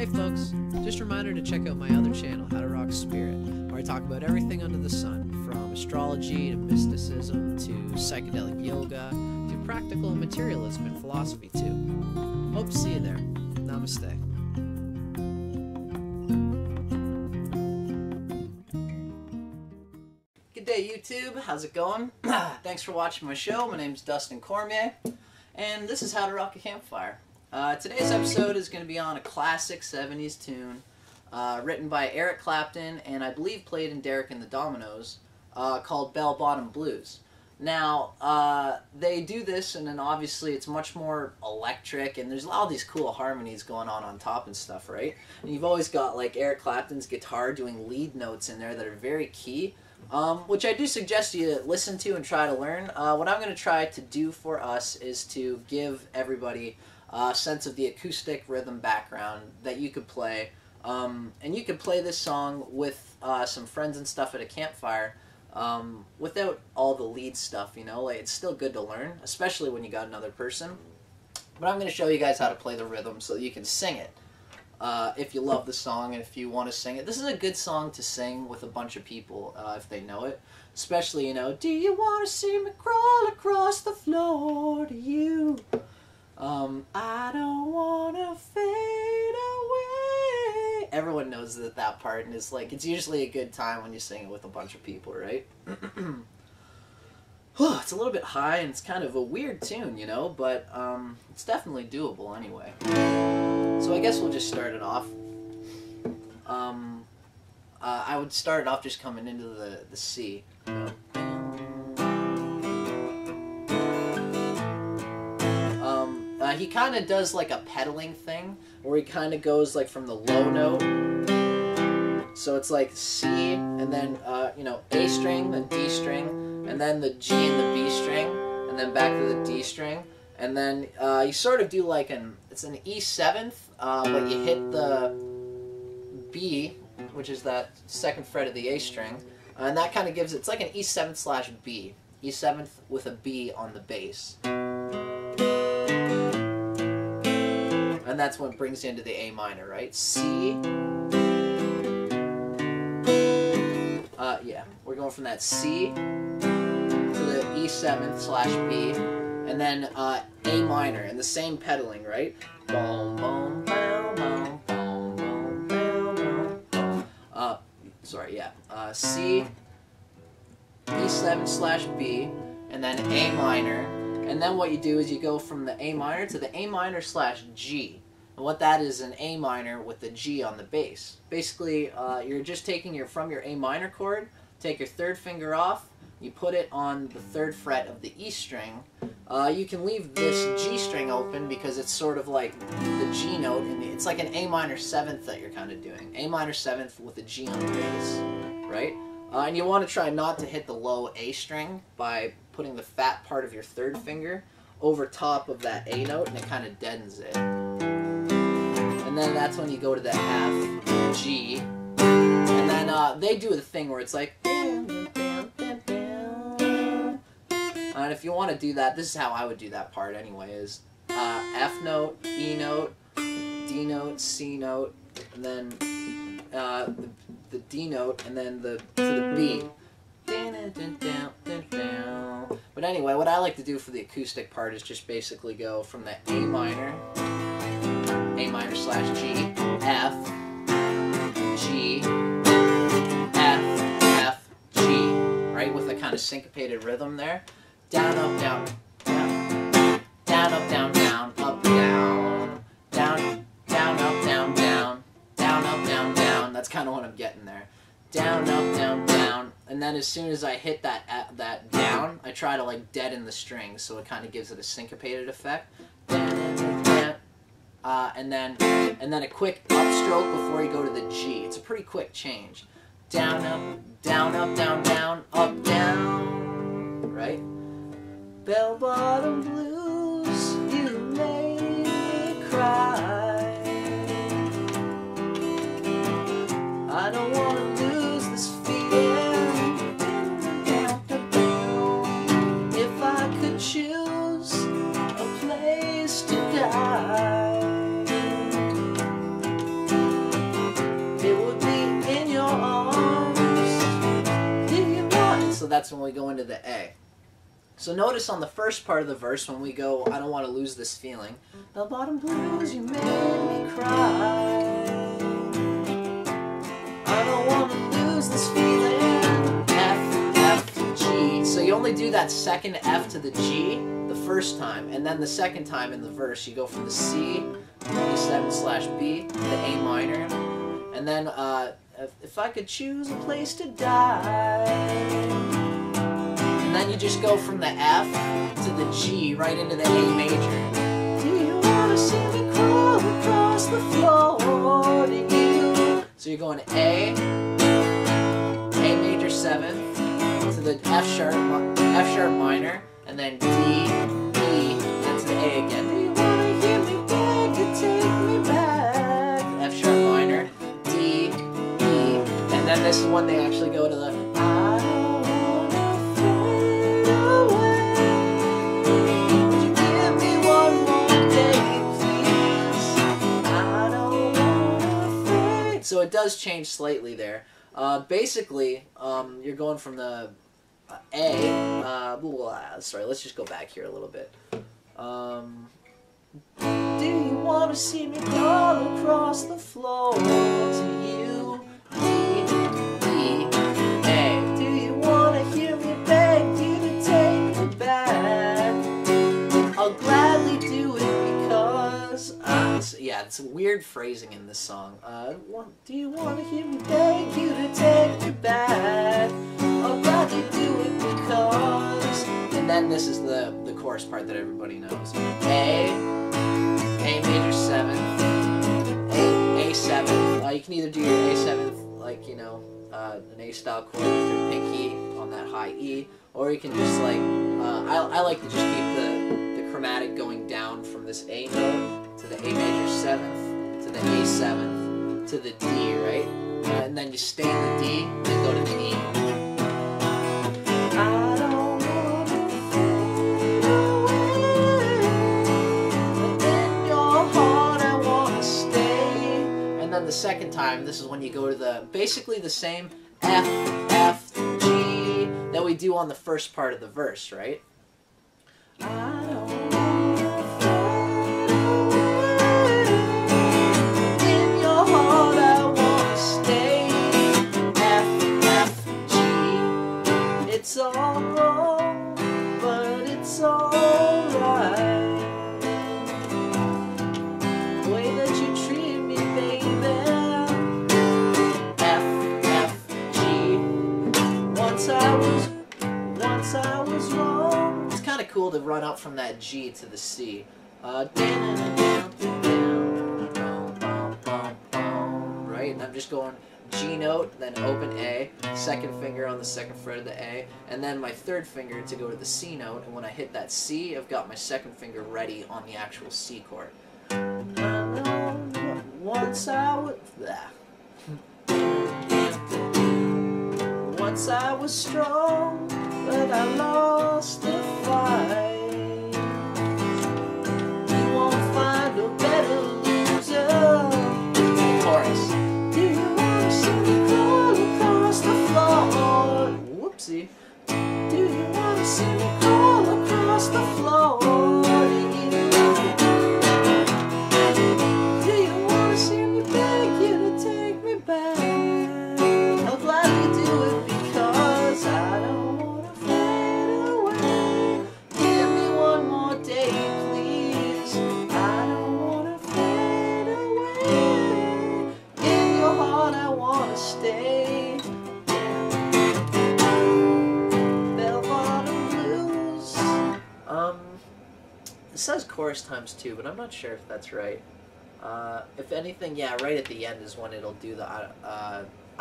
Hey folks, just a reminder to check out my other channel, How to Rock Spirit, where I talk about everything under the sun, from astrology to mysticism to psychedelic yoga to practical materialism and philosophy too. Hope to see you there. Namaste. YouTube, how's it going? Thanks for watching my show. My name's Dustin Cormier, and this is How to Rock a Campfire. Today's episode is going to be on a classic 70s tune written by Eric Clapton and I believe played in Derek and the Dominoes, called Bell Bottom Blues. Now, they do this, and then obviously it's much more electric, and there's all these cool harmonies going on top and stuff, right? And you've always got like Eric Clapton's guitar doing lead notes in there that are very key. Which I do suggest you listen to and try to learn. What I'm going to try to do for us is to give everybody a sense of the acoustic rhythm background that you could play. And you could play this song with some friends and stuff at a campfire without all the lead stuff, you know. Like, it's still good to learn, especially when you got another person. But I'm going to show you guys how to play the rhythm so that you can sing it. If you love the song and if you want to sing it. This is a good song to sing with a bunch of people if they know it. Especially, you know, do you want to see me crawl across the floor to you? I don't want to fade away. Everyone knows that part, and it's like, it's usually a good time when you sing it with a bunch of people, right? It's a little bit high and it's kind of a weird tune, you know, but it's definitely doable anyway. So I guess we'll just start it off. I would start it off just coming into the C. You know? He kind of does like a pedaling thing, where he kind of goes like from the low note. So it's like C, and then you know, A string, then D string, and then the G and the B string, and then back to the D string. And then you sort of do like it's an E7th, but you hit the B, which is that second fret of the A string, and that kind of gives, it's like an E7/B, E7th with a B on the bass. And that's what brings you into the A minor, right? C. Yeah, we're going from that C to the E7/B. And then A minor, and the same pedaling, right? Sorry, yeah. C, E7/B, and then A minor. And then what you do is you go from the A minor to the A minor /G. And what that is, an A minor with the G on the bass. Basically, you're just taking from your A minor chord, take your third finger off, you put it on the third fret of the E string. You can leave this G string open because it's sort of like the G note, and it's like an A minor 7th that you're kind of doing. A minor 7th with a G on the bass, right? And you want to try not to hit the low A string by putting the fat part of your third finger over top of that A note, and it kind of deadens it. And then that's when you go to the half G, and then they do the thing where it's like. And if you want to do that, this is how I would do that part anyway, is F note, E note, D note, C note, and then the D note, and then to the B. But anyway, what I like to do for the acoustic part is just basically go from the A minor/G, F, G, F, F, G, right, with a kind of syncopated rhythm there. Down, up, down, down, down, up, down, down, up, down, down, down, up, down, down, down, up, down, down. That's kind of what I'm getting there. Down, up, down, down, and then as soon as I hit that down, I try to like deaden the string, so it kind of gives it a syncopated effect. And then a quick upstroke before you go to the G. It's a pretty quick change. Down, up, down, up, down, down, up, down, right? Bell bottom blues, you made me cry. I don't want to lose this feeling. If I could choose a place to die. that's when we go into the A. So notice on the first part of the verse when we go, I don't want to lose this feeling. Bell bottom blues, you made me cry. I don't want to lose this feeling. F, F, G. So you only do that second F to the G the first time, and then the second time in the verse you go from the C, E7/B, to the A minor, and then if I could choose a place to die. And then you just go from the F to the G right into the A major. Do you wanna see me crawl across the floor to you? So you're going A major 7th, to the F sharp minor, and then D, E, and then to the A again. Do you wanna hear me beg to take me back? F sharp minor, D, E, and then this is when they actually go to the I. So it does change slightly there. Basically, you're going from the A. Sorry, let's just go back here a little bit. Do you want to see me crawl across the floor to you? D, E, A. Do you want to hear me beg you to take me back? I'll gladly do it. Yeah, it's weird phrasing in this song. Do you want to hear me beg you to take me back? I'll gladly do it because... And then this is the chorus part that everybody knows. A major 7th, A 7th. You can either do your A 7th, like, you know, an A style chord with your pinky on that high E, or you can just like, I like to just keep the chromatic going down from this A note to the A major 7th, to the A 7th, to the D, right? And then you stay in the D, and go to the E. I don't want to fade away, but in your heart I want to stay. And then the second time, this is when you go to the, basically the same F, F, G that we do on the first part of the verse, right? I don't. It's all wrong, but it's all right. The way that you treat me, baby. F, F, G. Once I was wrong. It's kind of cool to run up from that G to the C. Right? And I'm just going G note, then open A, second finger on the second fret of the A, and then my third finger to go to the C note, and when I hit that C, I've got my second finger ready on the actual C chord. Once I was strong, but I lost the fight. You won't find a better loser. Chorus. Do you want to see me crawl across the floor to you? Do you want to see me beg you to take me back? I'll gladly do it because I don't want to fade away. Give me one more day, please. I don't want to fade away. In your heart I want to stay. It says chorus times 2, but I'm not sure if that's right. If anything, yeah, right at the end is when it'll do the I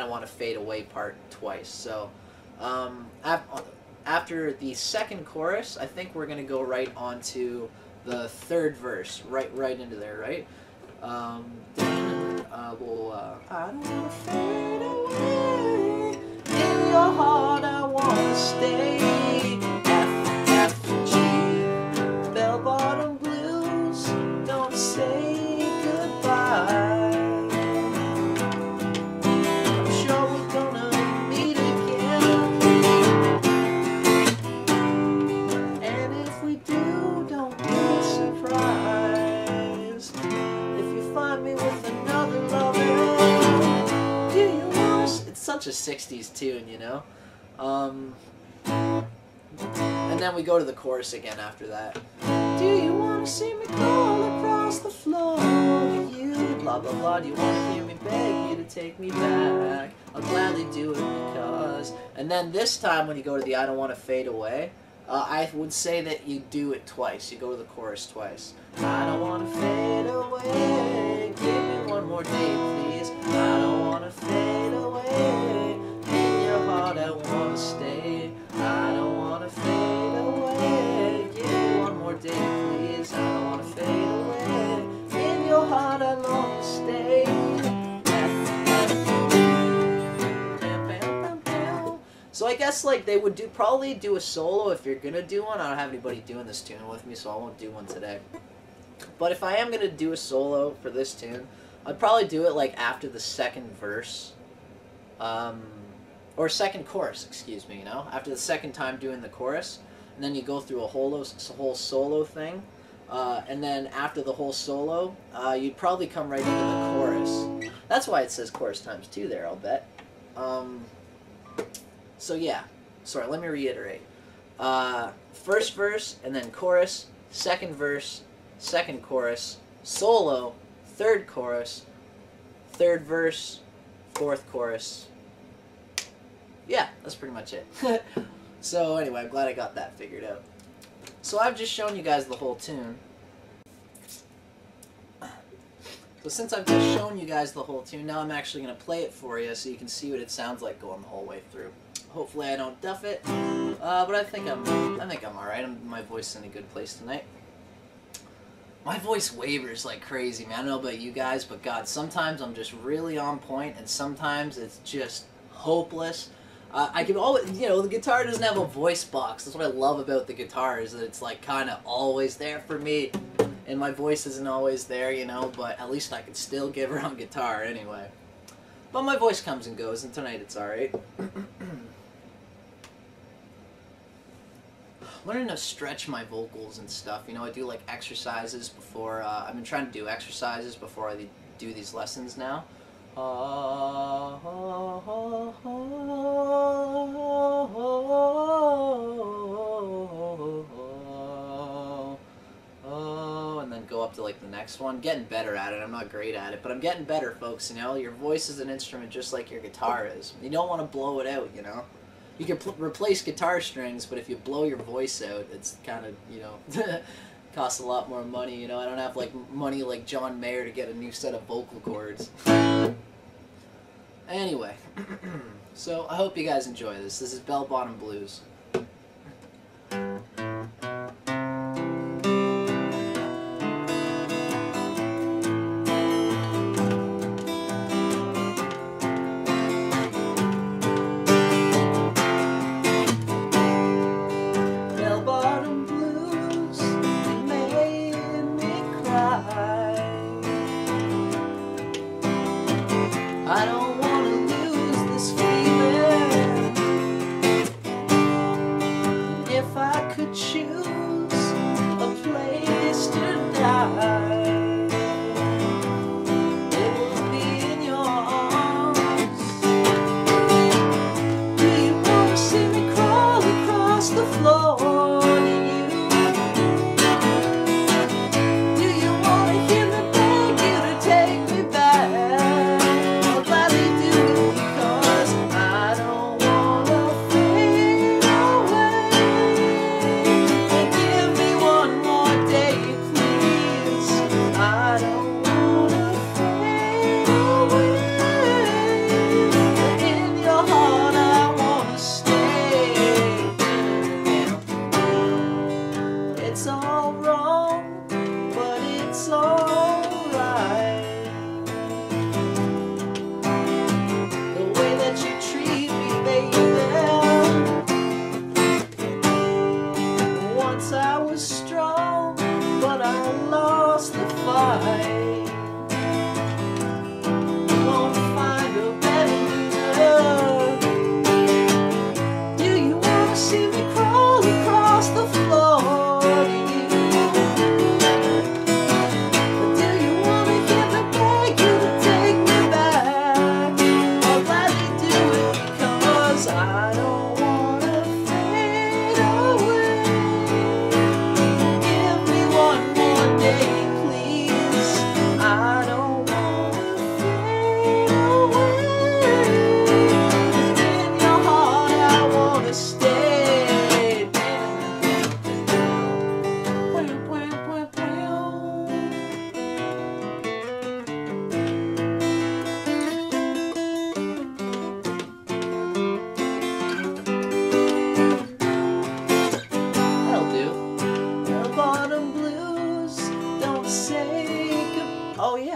don't want to fade away part twice. So after the second chorus, I think we're going to go right on to the third verse, right into there, right? I don't want to fade away. In your heart I want to stay. Bell-bottom blues, don't say goodbye. I'm sure we're gonna meet again. such a 60s tune, you know? And then we go to the chorus again after that. Do you want to see me crawl across the floor with you? Blah, blah, blah. Do you want to hear me beg you to take me back? I'll gladly do it because... And then this time when you go to the I don't want to fade away, I would say that you do it twice. You go to the chorus twice. I don't want to fade away. Give me one more day, please. I don't want to fade away. In your heart, I want to stay. I don't want to fade away. Give me one more day, please. I don't want to fade away. In your heart, I long to stay. So I guess like they would probably do a solo if you're gonna do one. I don't have anybody doing this tune with me, so I won't do one today. But if I am gonna do a solo for this tune, I'd probably do it like after the second verse, or second chorus, excuse me. You know, after the second time doing the chorus, and then you go through a whole solo thing, and then after the whole solo, you'd probably come right into the chorus. That's why it says chorus times two there. I'll bet. So yeah, sorry, let me reiterate. First verse, and then chorus, second verse, second chorus, solo, third chorus, third verse, fourth chorus. Yeah, that's pretty much it. So anyway, I'm glad I got that figured out. So I've just shown you guys the whole tune. So since I've just shown you guys the whole tune, now I'm actually going to play it for you so you can see what it sounds like going the whole way through. Hopefully I don't duff it, but I think I'm all right. My voice is in a good place tonight. My voice wavers like crazy, man. I don't know about you guys, but God, sometimes I'm just really on point, and sometimes it's just hopeless. I can always, you know, the guitar doesn't have a voice box. That's what I love about the guitar is that it's like kind of always there for me, and my voice isn't always there, you know. But at least I can still give her on guitar anyway. But my voice comes and goes, and tonight it's all right. Learning to stretch my vocals and stuff, you know, I do like exercises before, I've been trying to do exercises before I do these lessons now. And then go up to like the next one. Getting better at it, I'm not great at it, but I'm getting better, folks, you know. Your voice is an instrument just like your guitar is. You don't want to blow it out, you know. You can replace guitar strings, but if you blow your voice out, it's kind of, you know, costs a lot more money, you know. I don't have, like, money like John Mayer to get a new set of vocal cords. Anyway, so I hope you guys enjoy this. This is Bell Bottom Blues.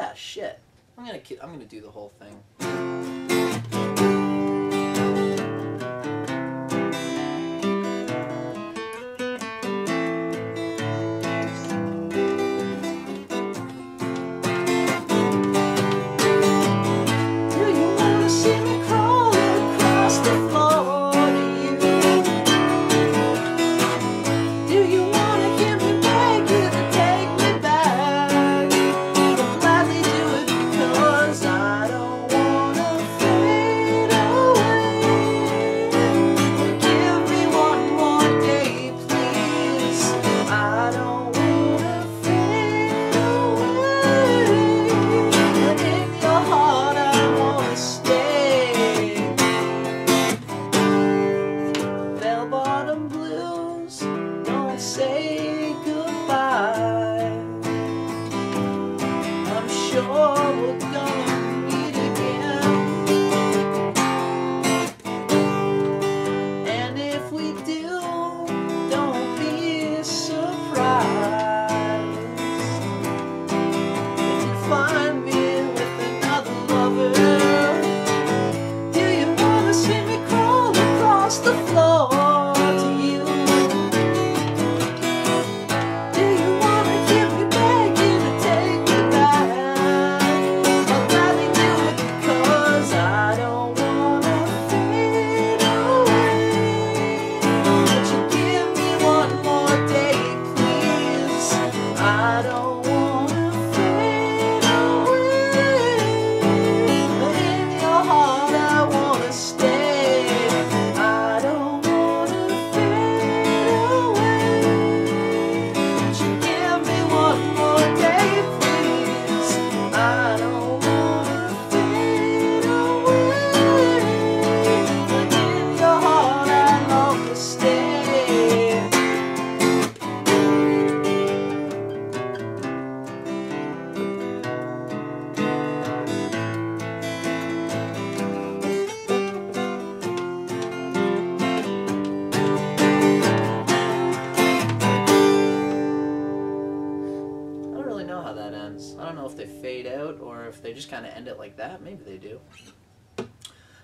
yeah, shit. I'm gonna do the whole thing.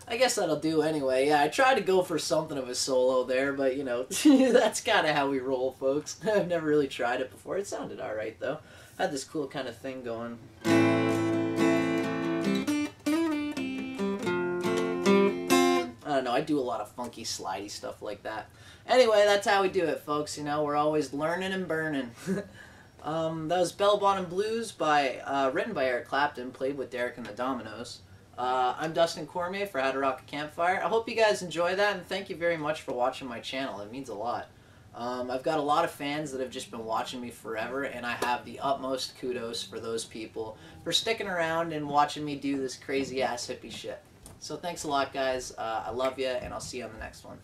I guess that'll do anyway. Yeah, I tried to go for something of a solo there, but you know, that's kind of how we roll, folks. I've never really tried it before. It sounded all right though. Had this cool kind of thing going. I don't know, I do a lot of funky slidey stuff like that. Anyway, that's how we do it, folks. You know, we're always learning and burning. That was Bell Bottom Blues by written by Eric Clapton, played with Derek and the Dominoes. I'm Dustin Cormier for How to Rock a Campfire. I hope you guys enjoy that, and thank you very much for watching my channel. It means a lot. I've got a lot of fans that have just been watching me forever, and I have the utmost kudos for those people for sticking around and watching me do this crazy ass hippie shit. So thanks a lot, guys. I love you, and I'll see you on the next one.